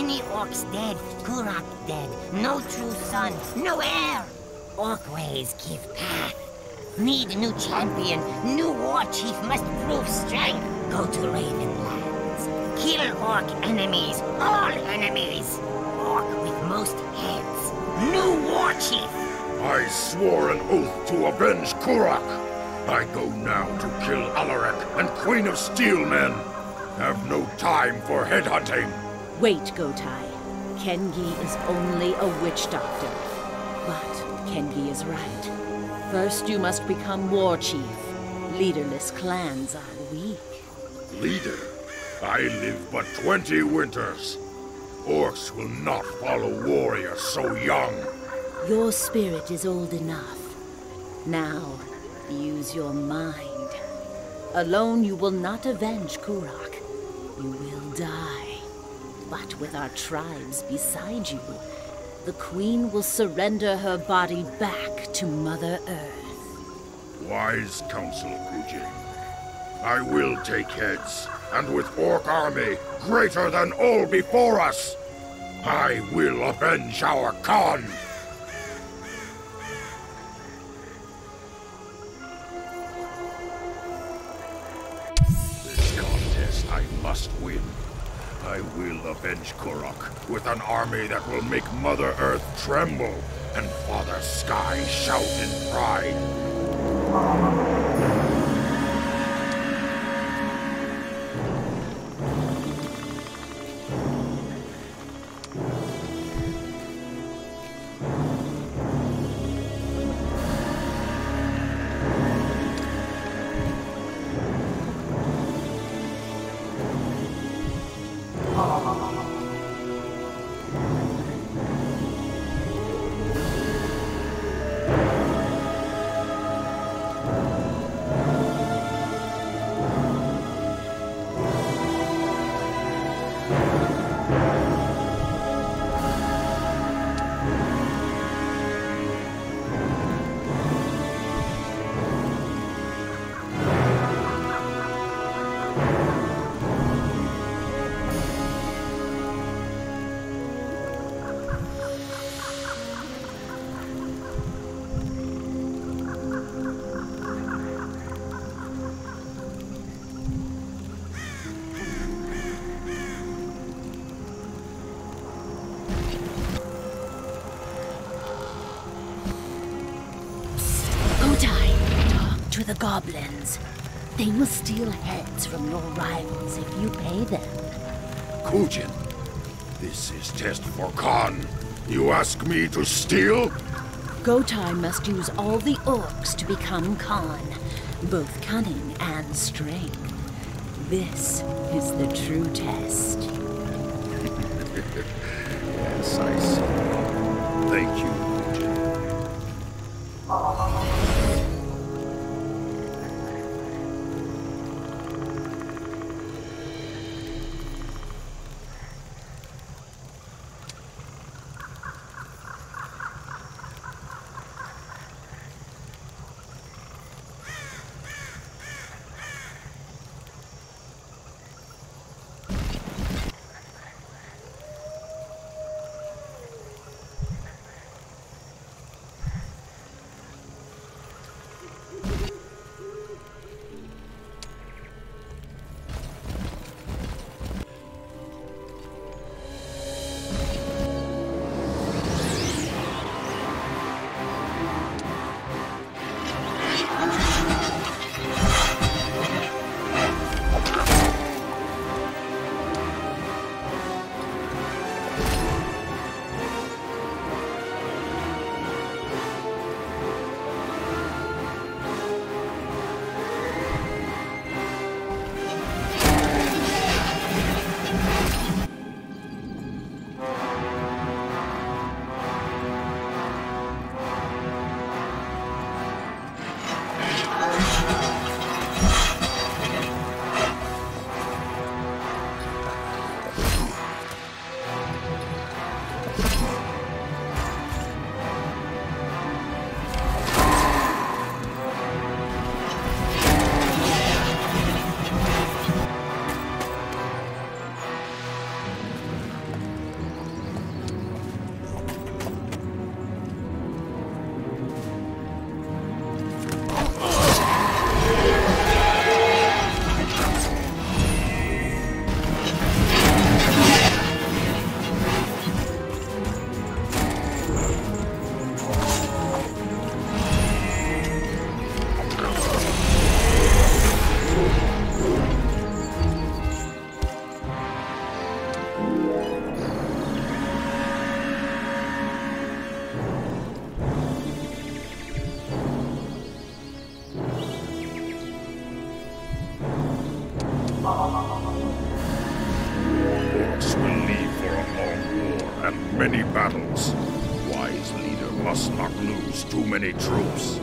Many orcs dead, Kurok dead, no true son, no heir. Orc ways give path. Need new champion, new war chief must prove strength. Go to Ravenlands. Kill orc enemies, all enemies. Orc with most heads, new war chief. I swore an oath to avenge Kurok. I go now to kill Alarak and Queen of Steelmen. Have no time for headhunting. Wait, Gotai. Kengi is only a witch doctor. But Kengi is right. First you must become war chief. Leaderless clans are weak. Leader? I live but 20 winters. Orcs will not follow warriors so young. Your spirit is old enough. Now, use your mind. Alone you will not avenge Kurok. You will die. But with our tribes beside you, the Queen will surrender her body back to Mother Earth. Wise counsel, Kujin. I will take heads, and with orc army greater than all before us, I will avenge our Khan! I must win. I will avenge Kurok with an army that will make Mother Earth tremble and Father Sky shout in pride. To the goblins. They will steal heads from your rivals if you pay them. Kujin, this is test for Khan. You ask me to steal? Gotai must use all the orcs to become Khan, both cunning and strength. This is the true test. Yes, I see. Thank you. many battles. Wise leader must not lose too many troops.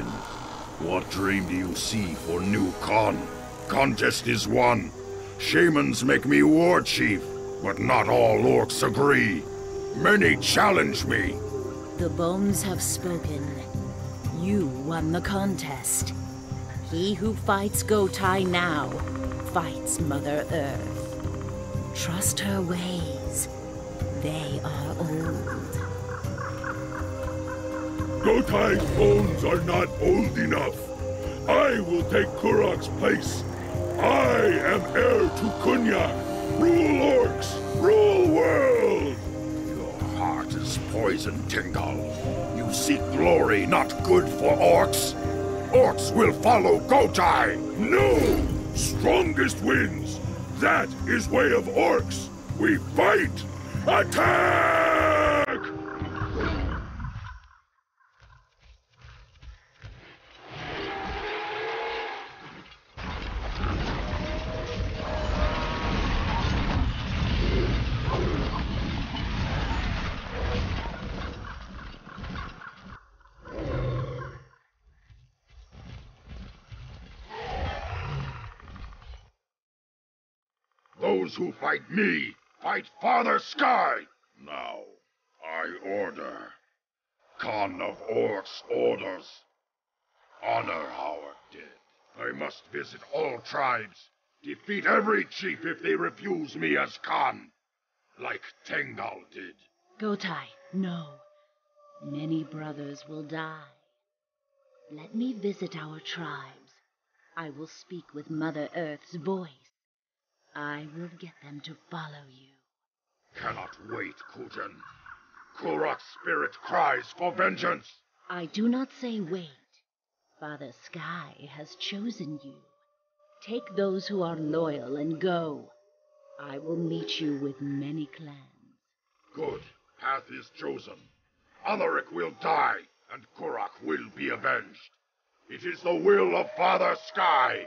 question. What dream do you see for new Khan? Contest is won. Shamans make me war chief, but not all orcs agree. Many challenge me. The bones have spoken. You won the contest. He who fights Gotai now fights Mother Earth. Trust her ways. They are old. Gotai's bones are not old enough. I will take Kurok's place. I am heir to Kunya. Rule orcs, rule world! Your heart is poison, Tingal. You seek glory not good for orcs. Orcs will follow Gotai. No! Strongest wins. That is way of orcs. We fight! Attack! Those who fight me, fight Father Sky! Now, I order. Khan of Orcs orders. Honor our dead. I must visit all tribes. Defeat every chief if they refuse me as Khan. Like Tengal did. Gotai, no. Many brothers will die. Let me visit our tribes. I will speak with Mother Earth's voice. I will get them to follow you. Cannot wait, Kujan. Kurok's spirit cries for vengeance. I do not say wait. Father Sky has chosen you. Take those who are loyal and go. I will meet you with many clans. Good. Path is chosen. Alaric will die, and Kurok will be avenged. It is the will of Father Sky.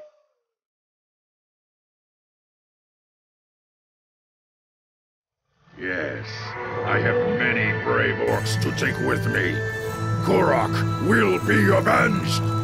Yes, I have many brave orcs to take with me. Kurok will be avenged!